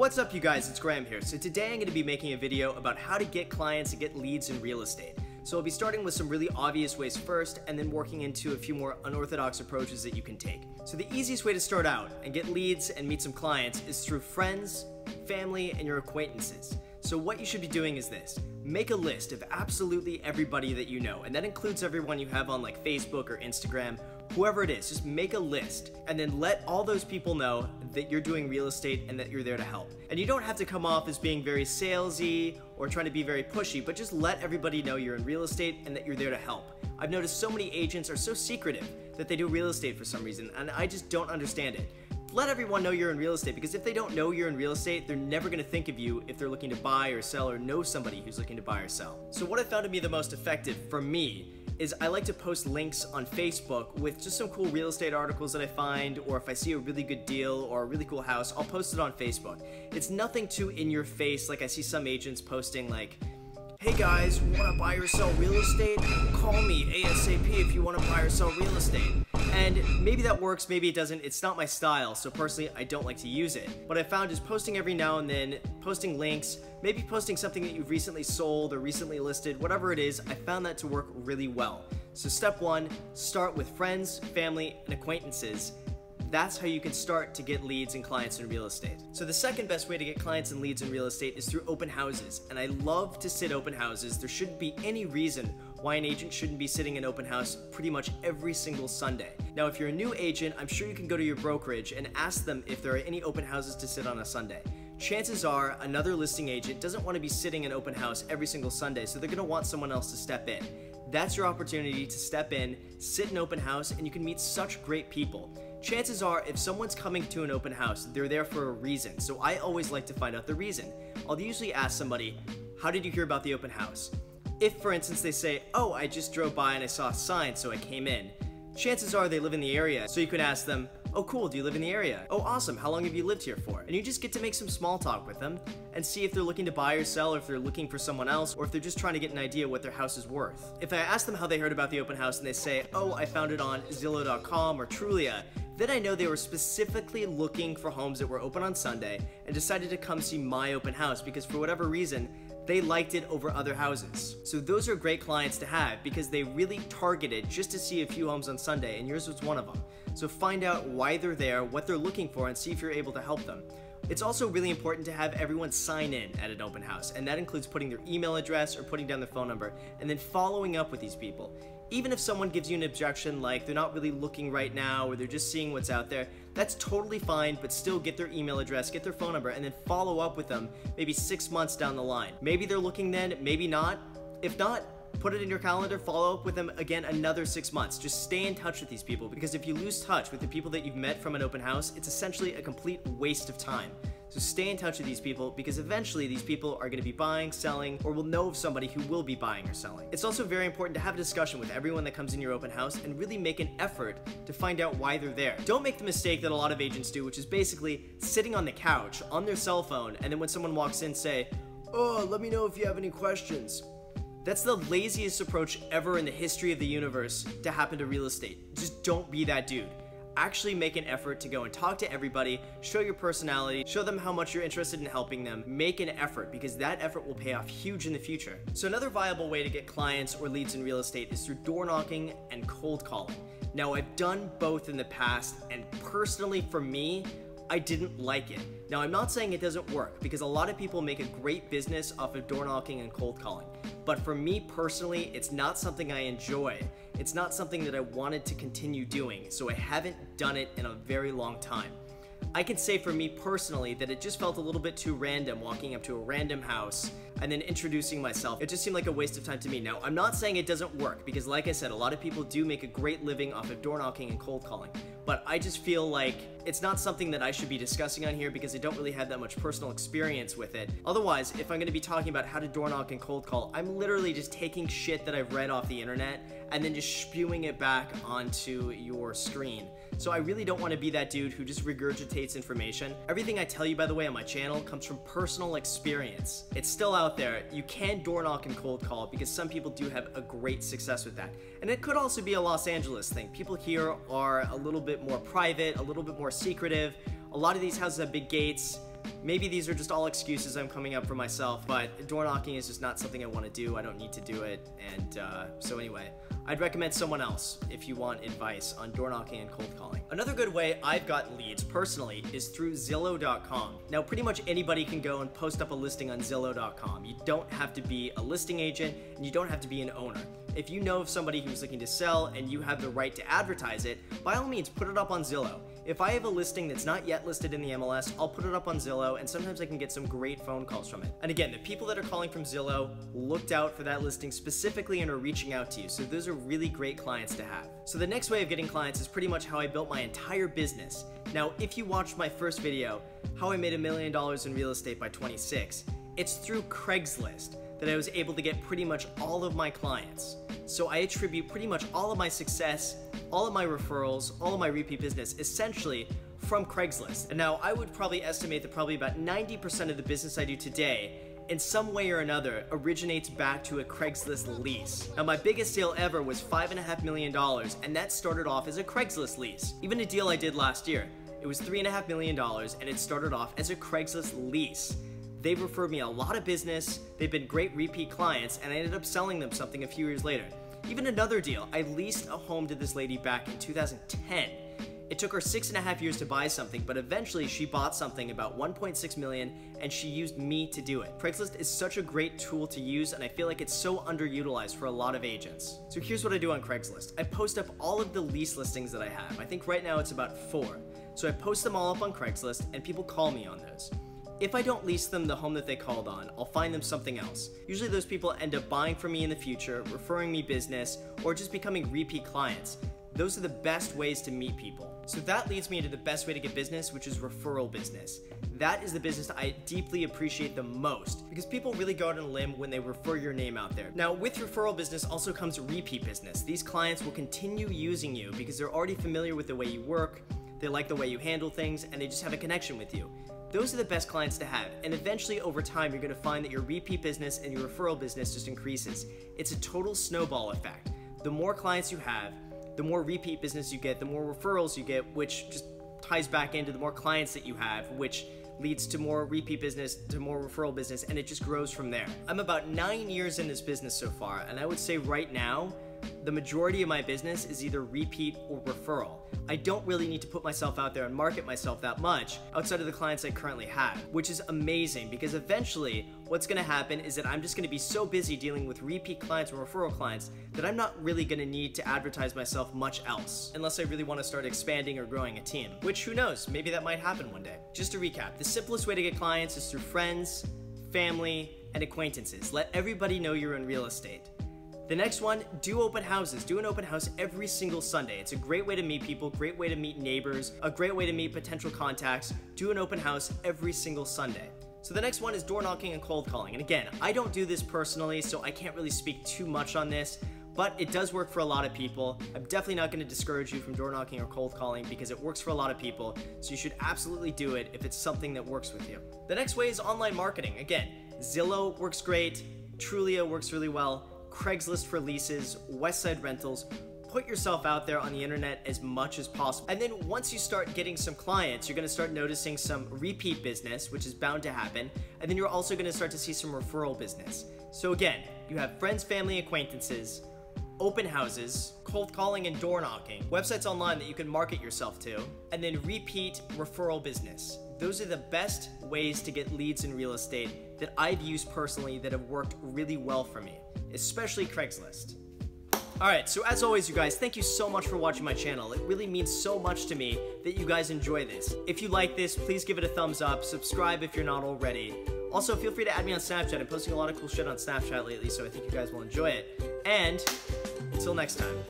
What's up, you guys? It's Graham here. So today I'm going to be making a video about how to get clients and get leads in real estate. So I'll be starting with some really obvious ways first and then working into a few more unorthodox approaches that you can take. So the easiest way to start out and get leads and meet some clients is through friends, family, and your acquaintances. So what you should be doing is this. Make a list of absolutely everybody that you know, and that includes everyone you have on like Facebook or Instagram. Whoever it is, just make a list and then let all those people know that you're doing real estate and that you're there to help. And you don't have to come off as being very salesy or trying to be very pushy, but just let everybody know you're in real estate and that you're there to help. I've noticed so many agents are so secretive that they do real estate for some reason, and I just don't understand it. Let everyone know you're in real estate, because if they don't know you're in real estate, they're never going to think of you if they're looking to buy or sell or know somebody who's looking to buy or sell. So what I found to be the most effective for me is I like to post links on Facebook with just some cool real estate articles that I find, or if I see a really good deal or a really cool house, I'll post it on Facebook. It's nothing too in your face, like I see some agents posting like, "Hey guys, wanna buy or sell real estate? Call me ASAP if you wanna buy or sell real estate." And maybe that works, maybe it doesn't. It's not my style, so personally I don't like to use it. What I found is posting every now and then, posting links, maybe posting something that you've recently sold or recently listed, whatever it is, I found that to work really well. So step one, start with friends, family, and acquaintances. That's how you can start to get leads and clients in real estate. So the second best way to get clients and leads in real estate is through open houses. And I love to sit open houses. There shouldn't be any reason why an agent shouldn't be sitting in open house pretty much every single Sunday. Now, if you're a new agent, I'm sure you can go to your brokerage and ask them if there are any open houses to sit on a Sunday. Chances are another listing agent doesn't want to be sitting in open house every single Sunday, so they're going to want someone else to step in. That's your opportunity to step in, sit in open house, and you can meet such great people. Chances are, if someone's coming to an open house, they're there for a reason, so I always like to find out the reason. I'll usually ask somebody, "How did you hear about the open house?" If, for instance, they say, "Oh, I just drove by and I saw a sign, so I came in," chances are they live in the area, so you could ask them, "Oh cool, do you live in the area? Oh awesome, how long have you lived here for?" And you just get to make some small talk with them and see if they're looking to buy or sell, or if they're looking for someone else, or if they're just trying to get an idea what their house is worth. If I ask them how they heard about the open house and they say, "Oh, I found it on Zillow.com or Trulia," then I know they were specifically looking for homes that were open on Sunday and decided to come see my open house because for whatever reason, they liked it over other houses. So those are great clients to have because they really targeted just to see a few homes on Sunday, and yours was one of them. So find out why they're there, what they're looking for, and see if you're able to help them. It's also really important to have everyone sign in at an open house, and that includes putting their email address or putting down their phone number, and then following up with these people. Even if someone gives you an objection, like they're not really looking right now, or they're just seeing what's out there, that's totally fine, but still get their email address, get their phone number, and then follow up with them maybe 6 months down the line. Maybe they're looking then, maybe not. If not, put it in your calendar, follow up with them again another 6 months. Just stay in touch with these people, because if you lose touch with the people that you've met from an open house, it's essentially a complete waste of time. So stay in touch with these people, because eventually these people are going to be buying, selling, or will know of somebody who will be buying or selling. It's also very important to have a discussion with everyone that comes in your open house and really make an effort to find out why they're there. Don't make the mistake that a lot of agents do, which is basically sitting on the couch on their cell phone, and then when someone walks in, say, "Oh, let me know if you have any questions." That's the laziest approach ever in the history of the universe to happen to real estate. Just don't be that dude. Actually make an effort to go and talk to everybody, show your personality, show them how much you're interested in helping them. Make an effort, because that effort will pay off huge in the future. So another viable way to get clients or leads in real estate is through door knocking and cold calling. Now, I've done both in the past, and personally for me, I didn't like it. Now, I'm not saying it doesn't work, because a lot of people make a great business off of door knocking and cold calling. But for me personally, it's not something I enjoy. It's not something that I wanted to continue doing, so I haven't done it in a very long time. I can say for me personally that it just felt a little bit too random, walking up to a random house and then introducing myself. It just seemed like a waste of time to me. Now, I'm not saying it doesn't work, because like I said, a lot of people do make a great living off of door knocking and cold calling, but I just feel like it's not something that I should be discussing on here, because I don't really have that much personal experience with it. Otherwise, if I'm going to be talking about how to door knock and cold call, I'm literally just taking shit that I've read off the internet and then just spewing it back onto your screen. So I really don't want to be that dude who just regurgitates information. Everything I tell you, by the way, on my channel comes from personal experience. It's still out there. You can door knock and cold call, because some people do have a great success with that. And it could also be a Los Angeles thing. People here are a little bit more private, a little bit more secretive. A lot of these houses have big gates. Maybe these are just all excuses I'm coming up for myself, but door knocking is just not something I want to do. I don't need to do it. And so anyway, I'd recommend someone else if you want advice on door knocking and cold calling. Another good way I've gotten leads personally is through Zillow.com. Now, pretty much anybody can go and post up a listing on Zillow.com. You don't have to be a listing agent and you don't have to be an owner. If you know of somebody who's looking to sell and you have the right to advertise it, by all means, put it up on Zillow. If I have a listing that's not yet listed in the MLS, I'll put it up on Zillow, and sometimes I can get some great phone calls from it. And again, the people that are calling from Zillow looked out for that listing specifically and are reaching out to you. So those are really great clients to have. So the next way of getting clients is pretty much how I built my entire business. Now, if you watched my first video, how I made $1 million in real estate by 26, it's through Craigslist that I was able to get pretty much all of my clients. So I attribute pretty much all of my success, all of my referrals, all of my repeat business, essentially from Craigslist. And now I would probably estimate that probably about 90% of the business I do today in some way or another originates back to a Craigslist lease. Now my biggest deal ever was $5.5 million, and that started off as a Craigslist lease. Even a deal I did last year, it was $3.5 million, and it started off as a Craigslist lease. They've referred me a lot of business, they've been great repeat clients, and I ended up selling them something a few years later. Even another deal, I leased a home to this lady back in 2010. It took her 6.5 years to buy something, but eventually she bought something about $1.6 million and she used me to do it. Craigslist is such a great tool to use, and I feel like it's so underutilized for a lot of agents. So here's what I do on Craigslist. I post up all of the lease listings that I have. I think right now it's about 4. So I post them all up on Craigslist and people call me on those. If I don't lease them the home that they called on, I'll find them something else. Usually those people end up buying from me in the future, referring me business, or just becoming repeat clients. Those are the best ways to meet people. So that leads me to the best way to get business, which is referral business. That is the business I deeply appreciate the most, because people really go out on a limb when they refer your name out there. Now, with referral business also comes repeat business. These clients will continue using you because they're already familiar with the way you work, they like the way you handle things, and they just have a connection with you. Those are the best clients to have, and eventually over time you're going to find that your repeat business and your referral business just increases. It's a total snowball effect. The more clients you have, the more repeat business you get, the more referrals you get, which just ties back into the more clients that you have, which leads to more repeat business, to more referral business, and it just grows from there. I'm about 9 years in this business so far, and I would say right now, the majority of my business is either repeat or referral. I don't really need to put myself out there and market myself that much outside of the clients I currently have, which is amazing, because eventually what's gonna happen is that I'm just gonna be so busy dealing with repeat clients and referral clients that I'm not really gonna need to advertise myself much else, unless I really wanna start expanding or growing a team, which who knows, maybe that might happen one day. Just to recap, the simplest way to get clients is through friends, family, and acquaintances. Let everybody know you're in real estate. The next one, do open houses. Do an open house every single Sunday. It's a great way to meet people, great way to meet neighbors, a great way to meet potential contacts. Do an open house every single Sunday. So the next one is door knocking and cold calling. And again, I don't do this personally, so I can't really speak too much on this, but it does work for a lot of people. I'm definitely not gonna discourage you from door knocking or cold calling because it works for a lot of people, so you should absolutely do it if it's something that works with you. The next way is online marketing. Again, Zillow works great, Trulia works really well, Craigslist for leases, Westside Rentals. Put yourself out there on the internet as much as possible. And then once you start getting some clients, you're gonna start noticing some repeat business, which is bound to happen. And then you're also gonna start to see some referral business. So again, you have friends, family, acquaintances, open houses, cold calling and door knocking, websites online that you can market yourself to, and then repeat referral business. Those are the best ways to get leads in real estate that I've used personally that have worked really well for me, especially Craigslist. All right, so as always, you guys, thank you so much for watching my channel. It really means so much to me that you guys enjoy this. If you like this, please give it a thumbs up, subscribe if you're not already. Also, feel free to add me on Snapchat. I'm posting a lot of cool shit on Snapchat lately, so I think you guys will enjoy it. And until next time.